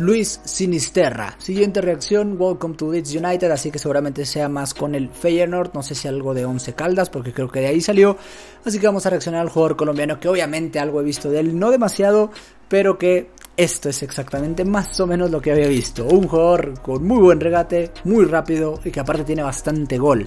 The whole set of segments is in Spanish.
Luis Sinisterra. Siguiente reacción, welcome to Leeds United, así que seguramente sea más con el Feyenoord, no sé si algo de Once Caldas, porque creo que de ahí salió. Así que vamos a reaccionar al jugador colombiano, que obviamente algo he visto de él, no demasiado, pero que esto es exactamente más o menos lo que había visto. Un jugador con muy buen regate, muy rápido y que aparte tiene bastante gol.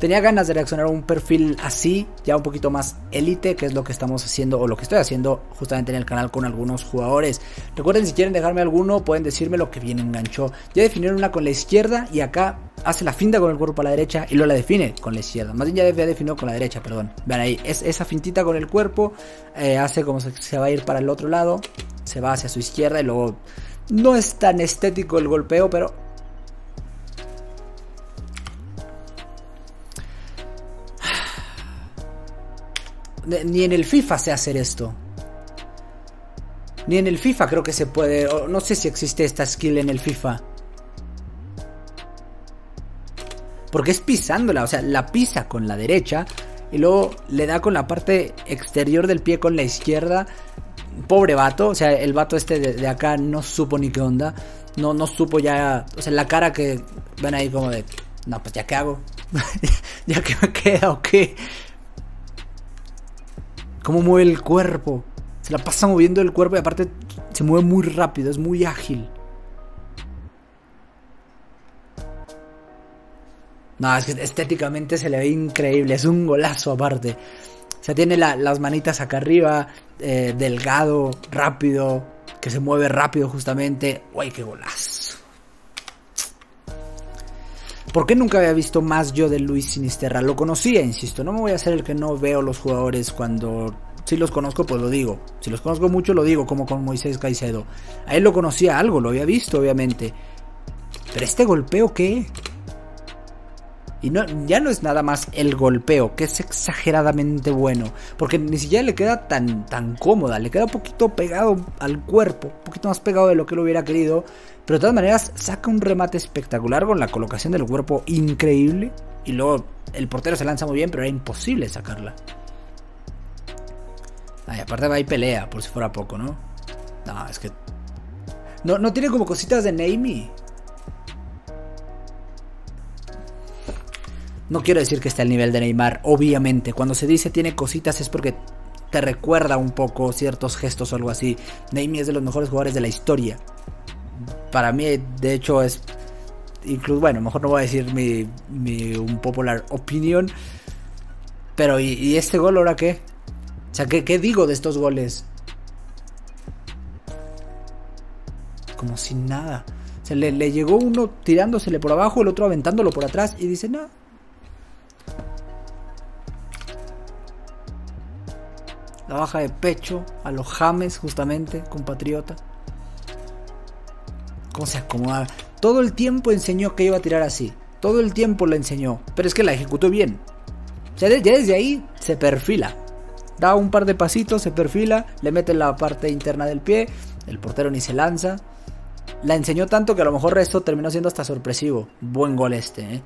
Tenía ganas de reaccionar a un perfil así, ya un poquito más élite, que es lo que estamos haciendo o lo que estoy haciendo justamente en el canal con algunos jugadores. Recuerden, si quieren dejarme alguno, pueden decirme lo que bien enganchó. Ya definieron una con la izquierda y acá hace la finta con el cuerpo a la derecha y luego la define con la izquierda. Más bien ya definió con la derecha, perdón. Vean ahí, es esa fintita con el cuerpo, hace como se va a ir para el otro lado, se va hacia su izquierda y luego no es tan estético el golpeo, pero... Ni en el FIFA sé hacer esto. Ni en el FIFA creo que se puede. No sé si existe esta skill en el FIFA. Porque es pisándola, o sea, la pisa con la derecha y luego le da con la parte exterior del pie con la izquierda. Pobre vato, o sea, el vato este de acá no supo ni qué onda. No supo ya, o sea, la cara que ven ahí como de... No, pues ya qué hago. Ya que me queda o qué. Cómo mueve el cuerpo. Se la pasa moviendo el cuerpo y aparte se mueve muy rápido, es muy ágil. No, es que estéticamente se le ve increíble, es un golazo aparte. O sea, tiene las manitas acá arriba, delgado, rápido, que se mueve rápido justamente. Uy, qué golazo. ¿Por qué nunca había visto más yo de Luis Sinisterra? Lo conocía, insisto, no me voy a hacer el que no veo los jugadores cuando... Si los conozco, pues lo digo. Si los conozco mucho, lo digo, como con Moisés Caicedo. A él lo conocía algo, lo había visto, obviamente. Pero este golpeo, ¿qué? Y no, ya no es nada más el golpeo, que es exageradamente bueno. Porque ni siquiera le queda tan cómoda, le queda un poquito pegado al cuerpo, un poquito más pegado de lo que él hubiera querido. Pero de todas maneras saca un remate espectacular con la colocación del cuerpo increíble. Y luego el portero se lanza muy bien, pero era imposible sacarla. Ay, aparte va y pelea, por si fuera poco, ¿no? No, es que... No tiene como cositas de Neymar. No quiero decir que esté al nivel de Neymar, obviamente. Cuando se dice tiene cositas es porque te recuerda un poco ciertos gestos o algo así. Neymar es de los mejores jugadores de la historia. Para mí, de hecho, es... Incluso, bueno, mejor no voy a decir mi unpopular opinion. Pero, ¿y este gol ahora qué? O sea, ¿qué digo de estos goles? Como sin nada. O sea, le llegó uno tirándosele por abajo, el otro aventándolo por atrás. Y dice, no. La baja de pecho a los James, justamente, compatriota. Cómo se acomodaba. Todo el tiempo enseñó que iba a tirar así. Todo el tiempo lo enseñó. Pero es que la ejecutó bien. O sea, ya desde ahí se perfila. Da un par de pasitos, se perfila. Le mete la parte interna del pie. El portero ni se lanza. La enseñó tanto que a lo mejor esto terminó siendo hasta sorpresivo. Buen gol este, ¿eh?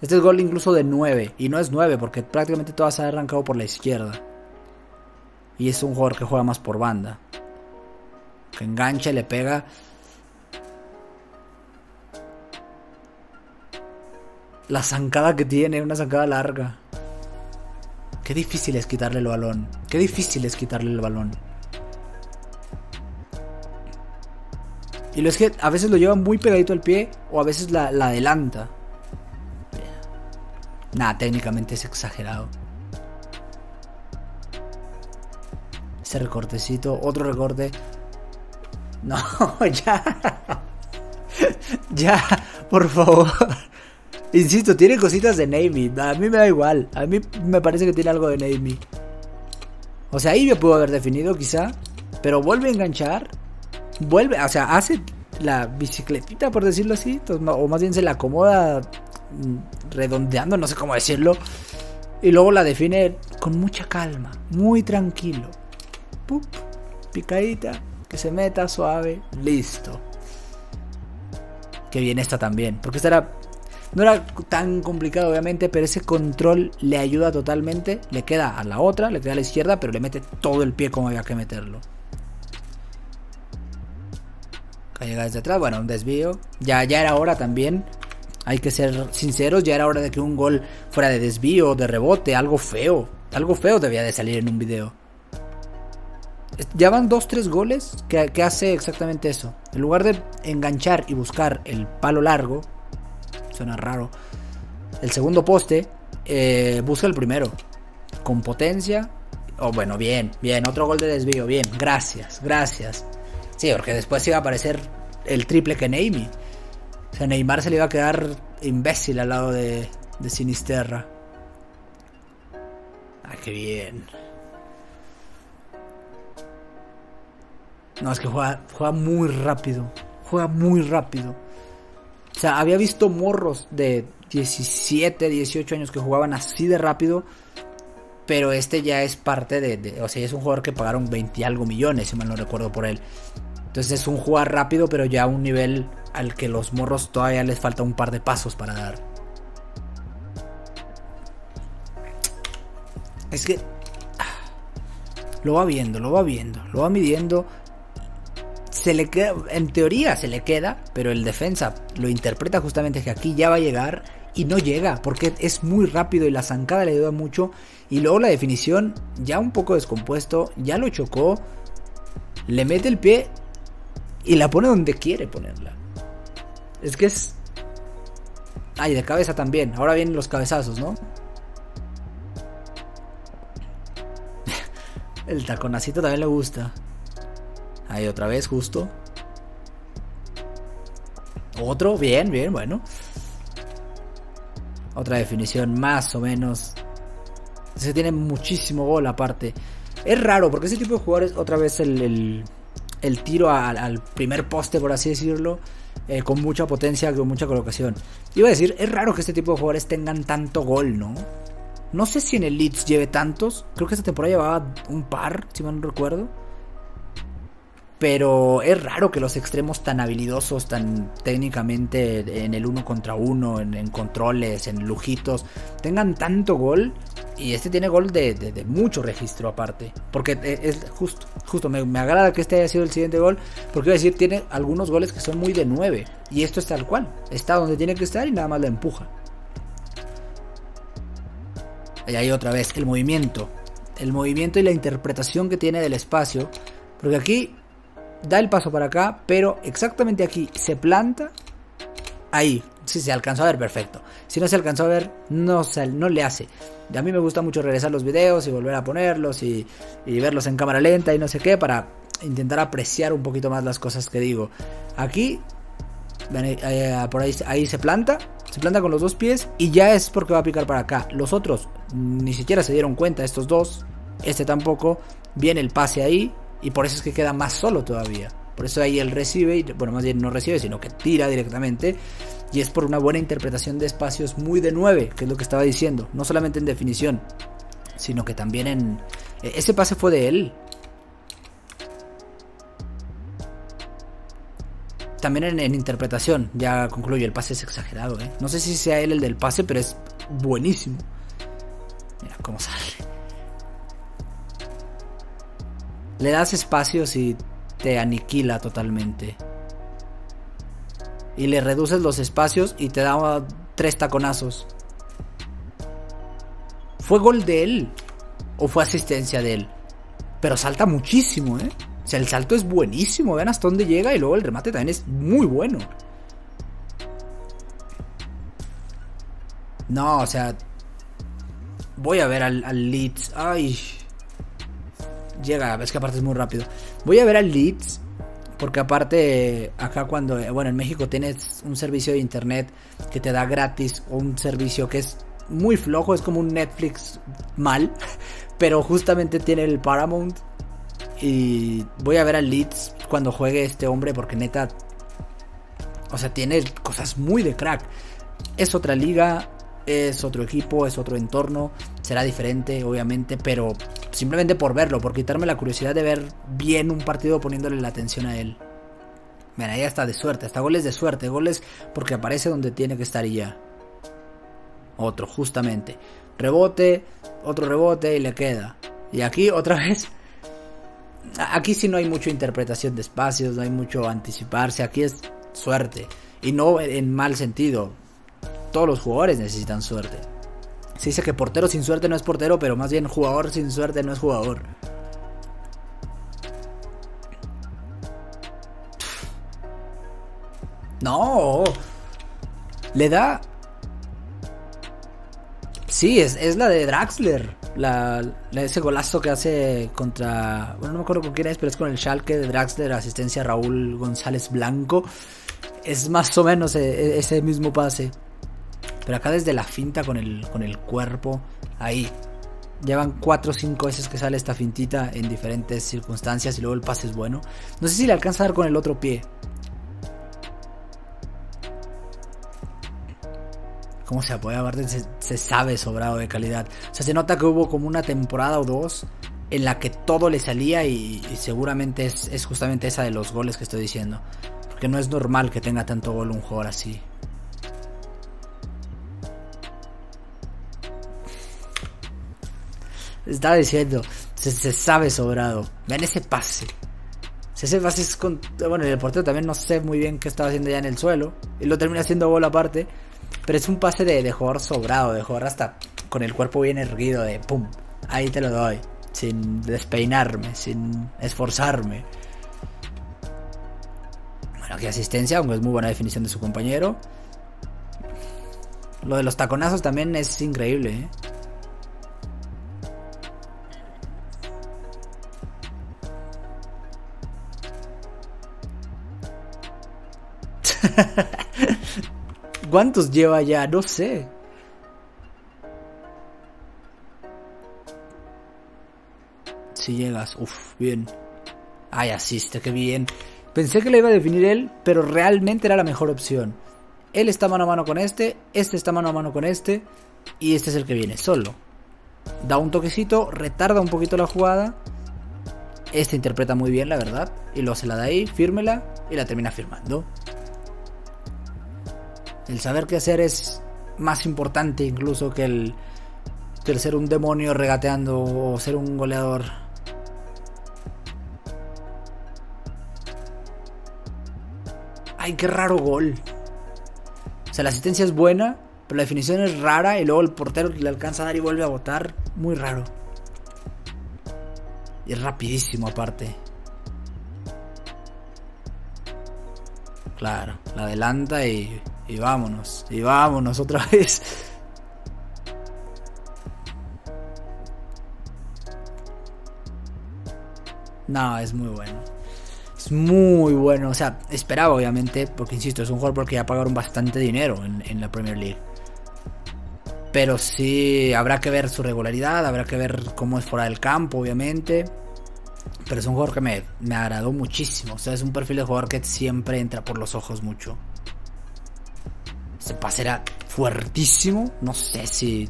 Este es gol incluso de 9. Y no es 9 porque prácticamente todas se ha arrancado por la izquierda. Y es un jugador que juega más por banda. Que engancha y le pega... La zancada que tiene, una zancada larga. Qué difícil es quitarle el balón. Qué difícil es quitarle el balón. Y lo es que a veces lo lleva muy pegadito al pie o a veces la adelanta. Nah, técnicamente es exagerado. Ese recortecito, otro recorte. No, ya. Ya, por favor. Insisto, tiene cositas de Navy. A mí me da igual. A mí me parece que tiene algo de Navy. O sea, ahí me pudo haber definido quizá. Pero vuelve a enganchar. Vuelve, o sea, hace la bicicletita, por decirlo así. O más bien se la acomoda redondeando, no sé cómo decirlo. Y luego la define con mucha calma. Muy tranquilo. Pup, picadita. Que se meta, suave. Listo. Qué bien esta también. Porque esta era... No era tan complicado, obviamente, pero ese control le ayuda totalmente. Le queda a la otra, le queda a la izquierda, pero le mete todo el pie como había que meterlo. para llegar desde atrás. Bueno, un desvío. Ya era hora también. Hay que ser sinceros, ya era hora de que un gol fuera de desvío, de rebote, algo feo. Algo feo debía de salir en un video. Ya van 2-3 goles que hace exactamente eso. En lugar de enganchar y buscar el palo largo, suena raro, el segundo poste, busca el primero. Con potencia. Oh, bueno, bien, otro gol de desvío, bien, gracias. Sí, porque después iba a aparecer el triple que Neymar. O sea, Neymar se le iba a quedar imbécil al lado de Sinisterra. Ah, qué bien. No, es que juega muy rápido. O sea, había visto morros de 17, 18 años que jugaban así de rápido. Pero este ya es parte de... O sea, es un jugador que pagaron 20 y algo millones, si mal no recuerdo, por él. Entonces es un jugar rápido, pero ya a un nivel al que los morros todavía les falta un par de pasos para dar. Es que... Lo va viendo, lo va midiendo. Se le queda... En teoría se le queda, pero el defensa lo interpreta justamente que aquí ya va a llegar... Y no llega, porque es muy rápido y la zancada le ayuda mucho. Y luego la definición, ya un poco descompuesto, ya lo chocó. Le mete el pie y la pone donde quiere ponerla. Es que es... Ay, de cabeza también. Ahora vienen los cabezazos, ¿no? El taconacito también le gusta. Ahí otra vez, justo. Otro, bien, bueno. Otra definición más o menos. Se tiene muchísimo gol aparte. Es raro porque ese tipo de jugadores, otra vez el tiro al primer poste, por así decirlo, con mucha potencia, con mucha colocación. Iba a decir, es raro que este tipo de jugadores tengan tanto gol, ¿no? No sé si en el Leeds lleve tantos. Creo que esta temporada llevaba un par, si mal no recuerdo. Pero es raro que los extremos tan habilidosos, tan técnicamente en el uno contra uno, en controles, en lujitos, tengan tanto gol. Y este tiene gol de mucho registro aparte. Porque es justo me agrada que este haya sido el siguiente gol. Porque iba a decir, tiene algunos goles que son muy de 9. Y esto es tal cual. Está donde tiene que estar y nada más la empuja. Y ahí otra vez el movimiento. El movimiento y la interpretación que tiene del espacio. Porque aquí... Da el paso para acá, pero exactamente aquí se planta. Ahí, si se alcanzó a ver, perfecto. Si no se alcanzó a ver, no le hace. A mí me gusta mucho regresar los videos y volver a ponerlos y verlos en cámara lenta y no sé qué, para intentar apreciar un poquito más las cosas que digo. Aquí, por ahí se planta con los dos pies y ya es porque va a picar para acá. Los otros ni siquiera se dieron cuenta, estos dos, este tampoco. Viene el pase ahí. Y por eso es que queda más solo todavía. Por eso ahí él recibe, bueno, más bien no recibe, sino que tira directamente. Y es por una buena interpretación de espacios muy de 9, que es lo que estaba diciendo. No solamente en definición, sino que también en... Ese pase fue de él. También en interpretación, ya concluyo, el pase es exagerado, ¿eh? No sé si sea él el del pase, pero es buenísimo. Mira cómo sale. Le das espacios y te aniquila totalmente. Y le reduces los espacios y te da 3 taconazos. ¿Fue gol de él? ¿O fue asistencia de él? Pero salta muchísimo, ¿eh? O sea, el salto es buenísimo. Vean hasta dónde llega y luego el remate también es muy bueno. No, o sea... Voy a ver al Leeds. Ay... Llega, es que aparte es muy rápido. Voy a ver al Leeds. Porque aparte, acá cuando... Bueno, en México tienes un servicio de internet que te da gratis. O un servicio que es muy flojo. Es como un Netflix mal. Pero justamente tiene el Paramount. Y voy a ver al Leeds cuando juegue este hombre. Porque neta... O sea, tiene cosas muy de crack. Es otra liga. Es otro equipo, es otro entorno. Será diferente, obviamente, pero simplemente por verlo, por quitarme la curiosidad de ver bien un partido poniéndole la atención a él. Mira, ahí está de suerte, hasta goles de suerte, goles porque aparece donde tiene que estar y ya. Otro, justamente. Rebote, otro rebote y le queda. Y aquí otra vez. Aquí sí no hay mucha interpretación de espacios, no hay mucho anticiparse, aquí es suerte. Y no en mal sentido, todos los jugadores necesitan suerte. Se dice que portero sin suerte no es portero, pero más bien jugador sin suerte no es jugador. No, le da... Sí, es la de Draxler, ese golazo que hace contra... Bueno, no me acuerdo con quién es, pero es con el Schalke de Draxler, asistencia a Raúl González Blanco. Es más o menos ese mismo pase. Pero acá desde la finta con el cuerpo, ahí. Llevan 4 o 5 veces que sale esta fintita en diferentes circunstancias y luego el pase es bueno. No sé si le alcanza a dar con el otro pie. ¿Cómo se apoya? Aparte se sabe sobrado de calidad. O sea, se nota que hubo como una temporada o dos en la que todo le salía y seguramente es justamente esa de los goles que estoy diciendo. Porque no es normal que tenga tanto gol un jugador así. Estaba diciendo, se sabe sobrado. Vean ese pase. Ese pase es con... Bueno, el portero también no sé muy bien qué estaba haciendo ya en el suelo. Y lo termina haciendo gol aparte. Pero es un pase de jugador sobrado, de jugador hasta con el cuerpo bien erguido, de pum, ahí te lo doy, sin despeinarme, sin esforzarme. Bueno, aquí asistencia, aunque es muy buena definición de su compañero. Lo de los taconazos también es increíble, ¿eh? ¿Cuántos lleva ya? No sé. Si llegas, uff, bien. Ay, asiste, qué bien. Pensé que la iba a definir él, pero realmente era la mejor opción. Él está mano a mano con este está mano a mano con este, y este es el que viene solo. Da un toquecito, retarda un poquito la jugada. Este interpreta muy bien, la verdad, y luego se la da ahí, fírmela, y la termina firmando. El saber qué hacer es más importante incluso que el ser un demonio regateando o ser un goleador. ¡Ay, qué raro gol! O sea, la asistencia es buena, pero la definición es rara y luego el portero le alcanza a dar y vuelve a botar. Muy raro. Y es rapidísimo aparte. Claro, la adelanta y vámonos, otra vez. No, es muy bueno. Es muy bueno, o sea, esperaba obviamente, porque insisto, es un jugador porque ya pagaron bastante dinero en la Premier League. Pero sí, habrá que ver su regularidad, habrá que ver cómo es fuera del campo, obviamente. Pero es un jugador que me agradó muchísimo, o sea, es un perfil de jugador que siempre entra por los ojos mucho. Este pase era fuertísimo. No sé si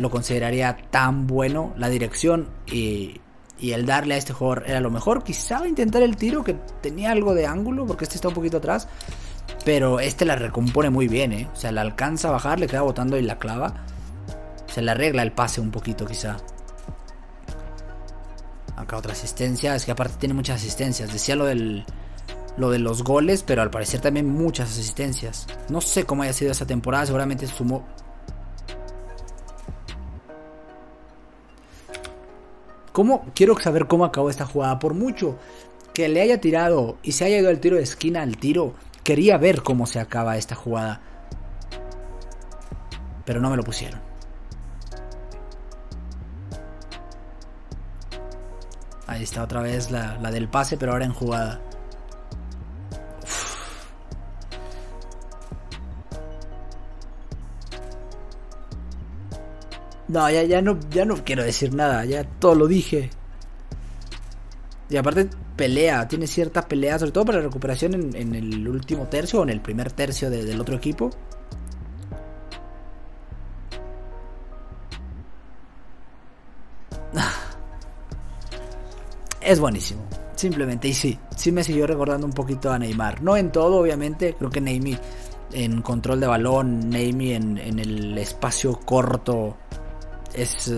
lo consideraría tan bueno. La dirección y el darle a este jugador era lo mejor. Quizá intentar el tiro que tenía algo de ángulo, porque este está un poquito atrás. Pero este la recompone muy bien, ¿eh? O sea, la alcanza a bajar, le queda botando y la clava. Se le arregla el pase un poquito quizá. Acá otra asistencia. Es que aparte tiene muchas asistencias. Decía lo de los goles, pero al parecer también muchas asistencias. No sé cómo haya sido esa temporada, seguramente sumó. ¿Cómo? Quiero saber cómo acabó esta jugada. Por mucho que le haya tirado y se haya ido el tiro de esquina al tiro, quería ver cómo se acaba esta jugada. Pero no me lo pusieron. Ahí está otra vez la del pase, pero ahora en jugada. No, ya no quiero decir nada, ya todo lo dije. Y aparte pelea, tiene cierta pelea, sobre todo para la recuperación en el último tercio o en el primer tercio del otro equipo. Es buenísimo, simplemente, y sí me siguió recordando un poquito a Neymar. No en todo, obviamente, creo que Neymar en control de balón, Neymar en el espacio corto... Es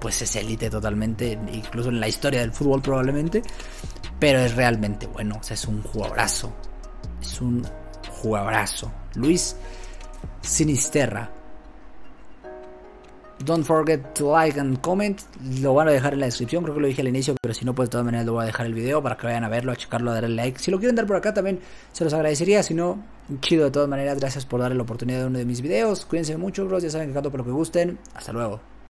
pues es élite totalmente, incluso en la historia del fútbol probablemente, pero es realmente bueno, o sea, es un jugadorazo, es un jugadorazo. Luis Sinisterra. Don't forget to like and comment. Lo van a dejar en la descripción, creo que lo dije al inicio, pero si no, pues de todas maneras lo voy a dejar el video para que vayan a verlo, a checarlo, a darle like. Si lo quieren dar por acá también se los agradecería. Si no, chido de todas maneras. Gracias por darle la oportunidad de uno de mis videos. Cuídense mucho, bros. Ya saben que canto por lo que gusten. Hasta luego.